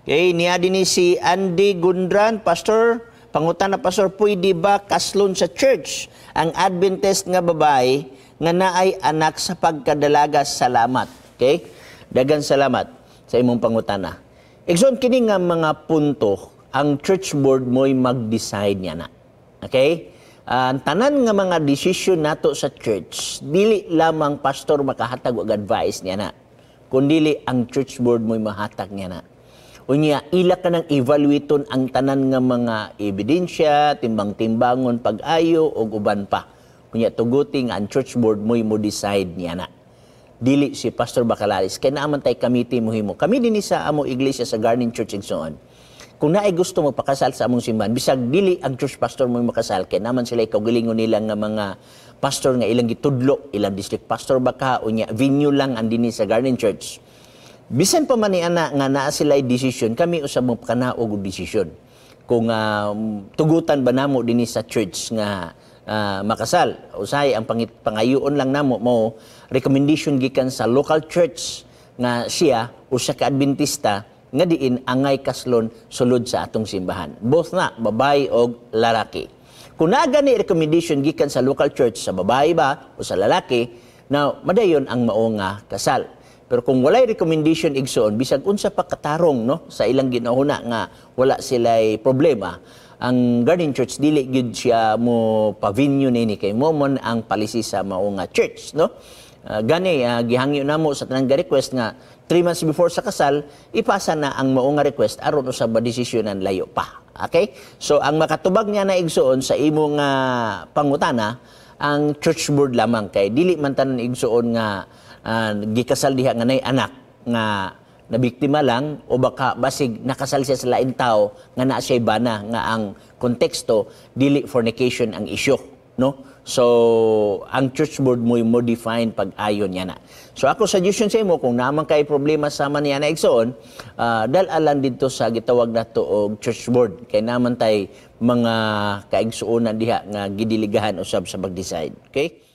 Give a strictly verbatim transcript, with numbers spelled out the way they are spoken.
Okay, niya din si Andy Gundran, Pastor, pangutan na Pastor, pwede ba kaslon sa church ang Adventist nga babae nga naay anak sa pagkadalaga? Salamat. Okay? Dagan salamat sa imong pangutana. Igsoon kini nga mga punto ang church board mo'y mag-decide niya na. Okay? Ang uh, tanan nga mga desisyon nato sa church, dili lamang pastor makahatag og advice niya na, kundili ang church board mo'y mahatag niya na. Unya, ila ka nang evaluaton ang tanan nga mga ebidensya, timbang-timbangon, pag-ayo, o uban pa. Unya, tuguti nga ang church board mo'y mo-decide niya na. Dili si Pastor Bacalaris. Kaya naaman tayo kamiti mo himo. Kami din sa among iglesia sa Garden Church and so on. Kung naay gusto mo pakasal sa among simbahan, bisag dili ang church pastor mo'y makasal, kaya naman sila ikaw-gilingon nilang nga mga pastor nga ilang gitudlo, ilang district pastor baka, unya, venue lang andin sa Garden Church. Bisan pa man ni ana nga naa sila'y decision, kami usab mo kanaog og decision. Kung uh, tugutan ba namo dinhi sa church nga uh, makasal, usay ang pangit, pangayoon lang namo mo recommendation gikan sa local church nga siya usa ka Adventista nga diin angay kaslon sulod sa atong simbahan. Both na babae og lalaki. Kung naa gani recommendation gikan sa local church sa babae ba o sa lalaki, now madayon ang mao nga kasal. Pero kung walay recommendation igsoon, bisag unsa pa katarong no sa ilang ginahuna nga wala sila'y problema, ang Garden Church dili gyud siya mo pavenue nini kay momon ang palisi sa mao nga church no. Uh, gani uh, gihangyo namo sa tanang request nga three months before sa kasal ipasa na ang mao nga request aron usab ba desisyonan layo pa. Okay? So ang makatubag niya na igsoon sa imong uh, pangutana ang church board lamang kay dili man tanan igsoon nga Uh, gikasal diha nga nay anak nga nabiktima lang o baka basig nakasal siya sa lain tao nga naa siya bana nga ang konteksto dili fornication ang issue no. So ang church board mo'y mo define pag-ayon niya na. So ako suggestion sa imo kung naman kay problema sama niya na igsoon, uh, dal-alan dito sa gitawag nato og church board kay naman tay mga kaigsuonan diha nga gidiligahan usab sa pag-decide. Okay?